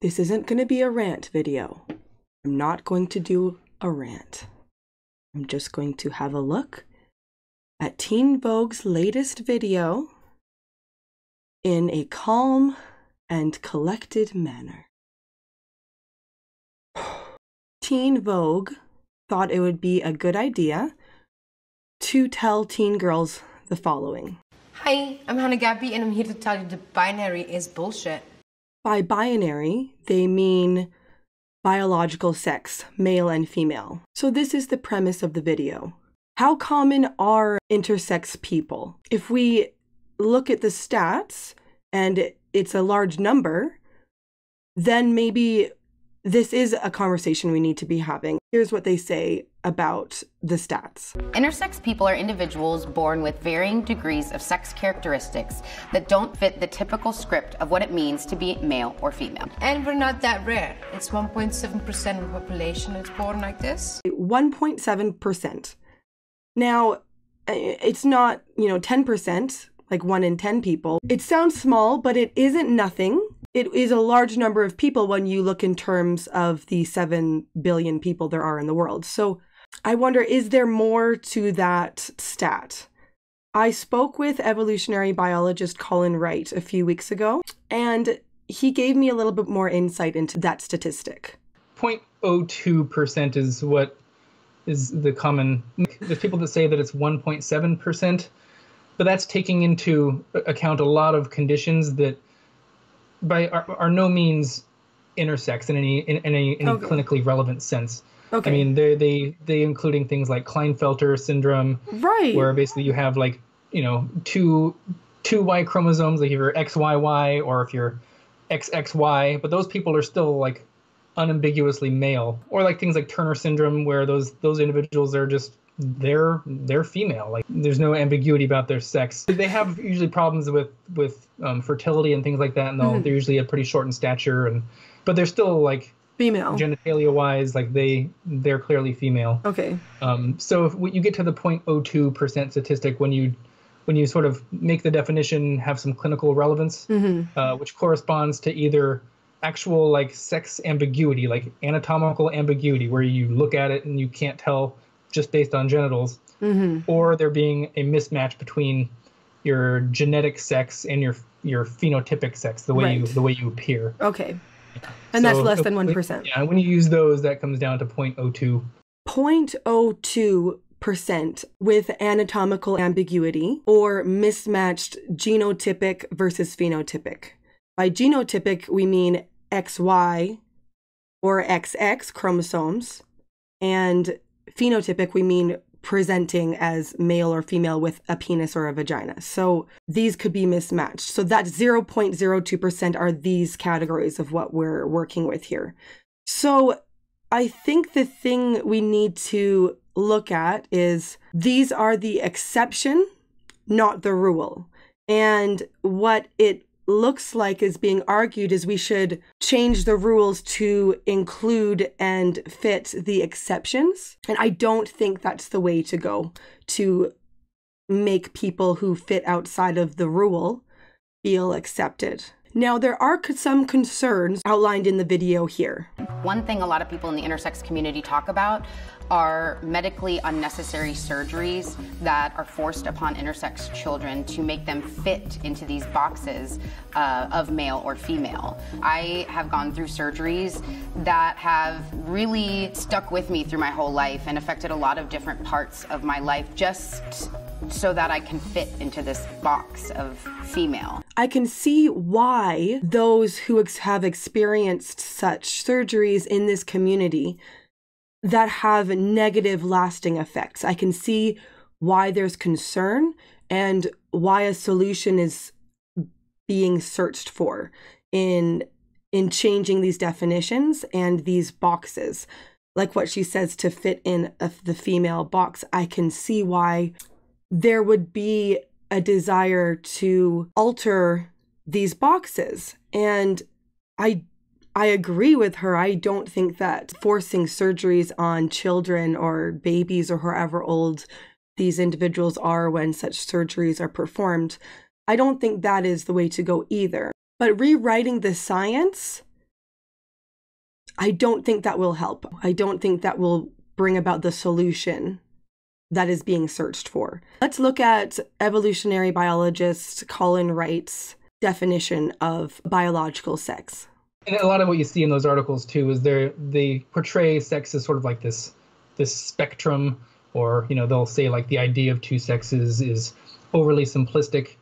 This isn't going to be a rant video. I'm not going to do a rant. I'm just going to have a look at Teen Vogue's latest video in a calm and collected manner. Teen Vogue thought it would be a good idea to tell teen girls the following. Hi, I'm Hannah Gabby and I'm here to tell you the binary is bullshit. By binary, they mean biological sex, male and female. So this is the premise of the video. How common are intersex people? If we look at the stats and it's a large number, then maybe this is a conversation we need to be having. Here's what they say about the stats. Intersex people are individuals born with varying degrees of sex characteristics that don't fit the typical script of what it means to be male or female. And we're not that rare. It's 1.7% of the population that's born like this. 1.7%. Now, it's not, 10%, like 1 in 10 people. It sounds small, but it isn't nothing. It is a large number of people when you look in terms of the 7 billion people there are in the world. So I wonder, is there more to that stat? I spoke with evolutionary biologist Colin Wright a few weeks ago, and he gave me a little bit more insight into that statistic. 0.02% is what is the common. There's people that say that it's 1.7%, but that's taking into account a lot of conditions that by are no means intersex in any okay. Clinically relevant sense. Okay. I mean, they including things like Klinefelter syndrome, right? Where basically you have like two Y chromosomes, like if you're XYY or if you're XXY, but those people are still like unambiguously male. Or like things like Turner syndrome, where those individuals are just they're female. Like there's no ambiguity about their sex. They have usually problems with fertility and things like that, and they're usually pretty short in stature, but they're still like female genitalia wise, like they're clearly female. Okay. So if you get to the 0.02% statistic when you sort of make the definition have some clinical relevance, which corresponds to either actual like sex ambiguity, like anatomical ambiguity, where you look at it and you can't tell just based on genitals, or there being a mismatch between your genetic sex and your phenotypic sex, the way right. the way you appear. Okay, and so, that's less than 1%. Yeah, when you use those, that comes down to 0.02. 0.02% with anatomical ambiguity or mismatched genotypic versus phenotypic. By genotypic, we mean XY or XX chromosomes, and phenotypic, we mean presenting as male or female with a penis or a vagina. So these could be mismatched. So that 0.02% are these categories of what we're working with here. So I think the thing we need to look at is these are the exception, not the rule. And what it looks like is being argued is we should change the rules to include and fit the exceptions. And I don't think that's the way to go, to make people who fit outside of the rule feel accepted. Now, there are some concerns outlined in the video here. One thing a lot of people in the intersex community talk about are medically unnecessary surgeries that are forced upon intersex children to make them fit into these boxes of male or female. I have gone through surgeries that have really stuck with me through my whole life and affected a lot of different parts of my life just so that I can fit into this box of female. I can see why those who have experienced such surgeries in this community that have negative lasting effects. I can see why there's concern and why a solution is being searched for in changing these definitions and these boxes. Like what she says, to fit in the female box, I can see why there would be a desire to alter these boxes. And I agree with her. I don't think that forcing surgeries on children or babies or however old these individuals are when such surgeries are performed, I don't think that is the way to go either. But rewriting the science I don't think that will help. I don't think that will bring about the solution that is being searched for. Let's look at evolutionary biologist Colin Wright's definition of biological sex. And a lot of what you see in those articles too is they portray sex as sort of like this spectrum, or they'll say like the idea of two sexes is overly simplistic,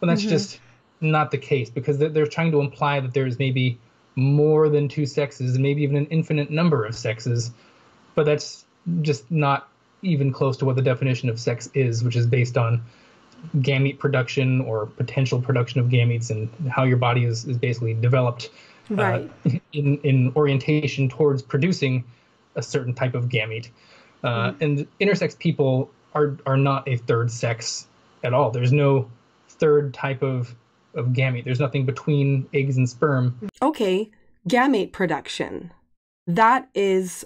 but that's just not the case, because they're trying to imply that there's maybe more than two sexes and maybe even an infinite number of sexes, but that's just not even close to what the definition of sex is, which is based on gamete production or potential production of gametes and how your body is basically developed in orientation towards producing a certain type of gamete. And intersex people are not a third sex at all. There's no third type of gamete. There's nothing between eggs and sperm. Okay, gamete production. That is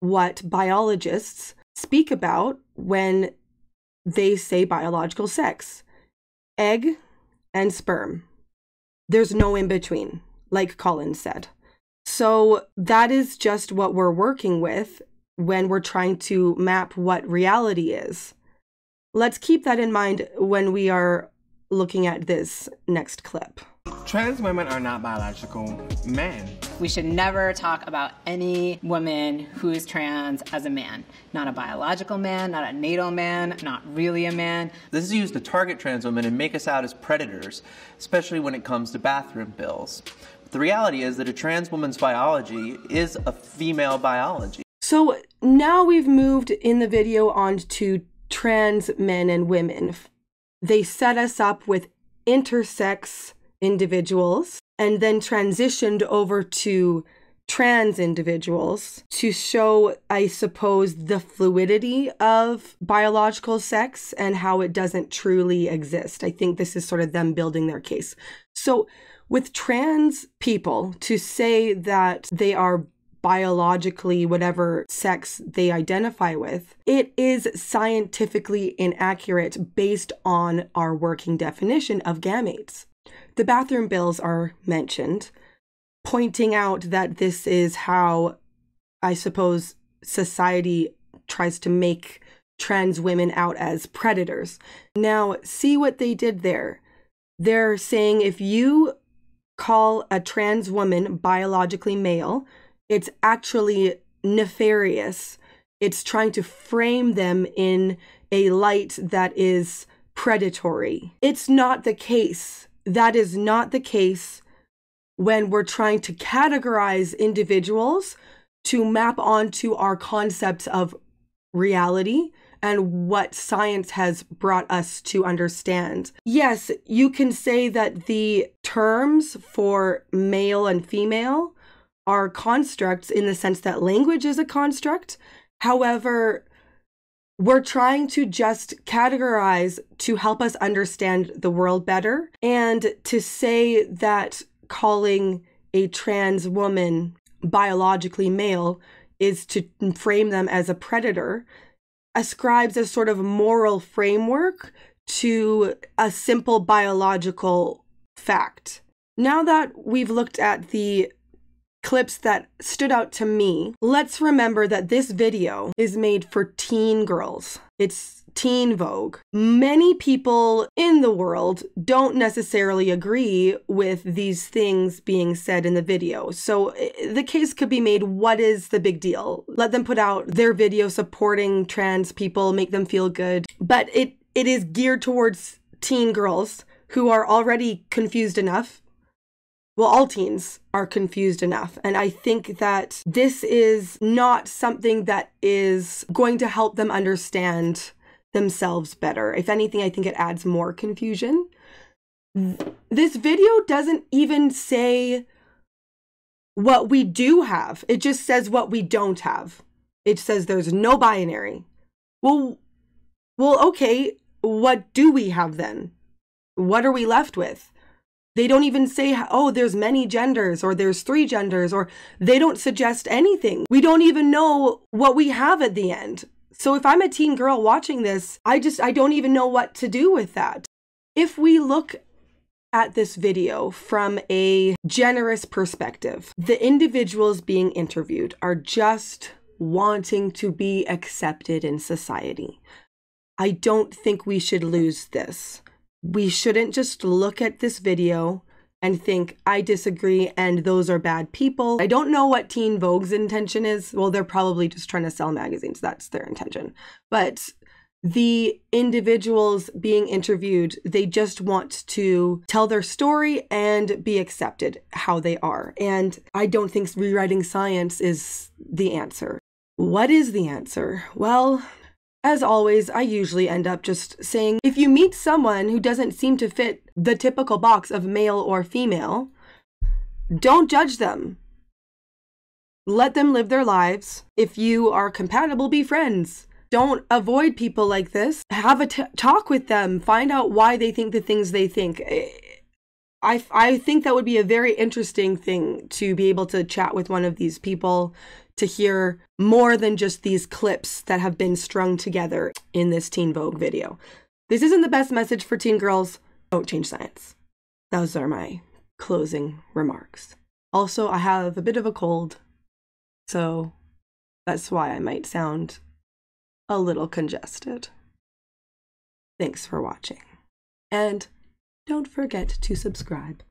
what biologists speak about when they say biological sex. Egg and sperm. There's no in between, like Colin said. So that is just what we're working with when we're trying to map what reality is. Let's keep that in mind when we are looking at this next clip. Trans women are not biological men. We should never talk about any woman who is trans as a man. Not a biological man, not a natal man, not really a man. This is used to target trans women and make us out as predators, especially when it comes to bathroom bills. The reality is that a trans woman's biology is a female biology. So now we've moved in the video on to trans men and women. They set us up with intersex individuals and then transitioned over to trans individuals to show, I suppose, the fluidity of biological sex and how it doesn't truly exist. I think this is sort of them building their case. So with trans people, to say that they are biologically whatever sex they identify with, it is scientifically inaccurate based on our working definition of gametes. The bathroom bills are mentioned, pointing out that this is how, I suppose, society tries to make trans women out as predators. Now, see what they did there. They're saying if you call a trans woman biologically male, it's actually nefarious. It's trying to frame them in a light that is predatory. It's not the case. That is not the case when we're trying to categorize individuals to map onto our concepts of reality and what science has brought us to understand. Yes, you can say that the terms for male and female are constructs in the sense that language is a construct. However, we're trying to just categorize to help us understand the world better, and to say that calling a trans woman biologically male is to frame them as a predator ascribes a sort of moral framework to a simple biological fact. Now that we've looked at the clips that stood out to me, let's remember that this video is made for teen girls. It's Teen Vogue. Many people in the world don't necessarily agree with these things being said in the video. So the case could be made, what is the big deal? Let them put out their video supporting trans people, make them feel good. But it is geared towards teen girls who are already confused enough. Well, all teens are confused enough, and I think that this is not something that is going to help them understand themselves better. If anything, I think it adds more confusion. This video doesn't even say what we do have. It just says what we don't have. It says there's no binary. Well, okay, what do we have then? What are we left with? They don't even say, oh, there's many genders, or there's three genders, or they don't suggest anything. We don't even know what we have at the end. So if I'm a teen girl watching this, I don't even know what to do with that. If we look at this video from a generous perspective. The individuals being interviewed are just wanting to be accepted in society. I don't think we should lose this. We shouldn't just look at this video and think, I disagree and those are bad people. I don't know what Teen Vogue's intention is. Well, they're probably just trying to sell magazines. That's their intention. But the individuals being interviewed, they just want to tell their story and be accepted how they are. And I don't think rewriting science is the answer. What is the answer? Well, as always, I usually end up just saying, if you meet someone who doesn't seem to fit the typical box of male or female, don't judge them. Let them live their lives. If you are compatible, be friends. Don't avoid people like this. Have a talk with them. Find out why they think the things they think. I think that would be a very interesting thing to be able to chat with one of these people, to hear more than just these clips that have been strung together in this Teen Vogue video. This isn't the best message for teen girls. Don't change science. Those are my closing remarks. Also, I have a bit of a cold, so that's why I might sound a little congested. Thanks for watching, and don't forget to subscribe.